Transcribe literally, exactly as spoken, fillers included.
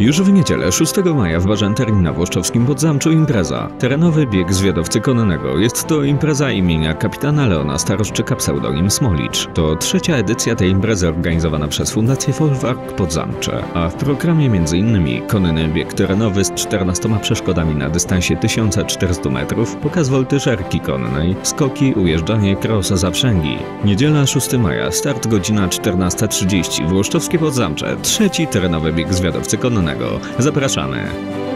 Już w niedzielę szóstego maja w Bażenterni na Włoszczowskim Podzamczu impreza. Terenowy bieg zwiadowcy konnego. Jest to impreza imienia kapitana Leona Staroszczyka, pseudonim Smolicz. To trzecia edycja tej imprezy organizowana przez Fundację Folwark Podzamcze. A w programie m.in. konny bieg terenowy z czternastoma przeszkodami na dystansie tysiąc czterysta metrów, pokaz woltyżerki konnej, skoki, ujeżdżanie, cross, zaprzęgi. Niedziela szóstego maja, start godzina czternasta trzydzieści, Włoszczowskie Podzamcze, trzeci terenowy bieg zwiadowcy konnego. Zapraszamy!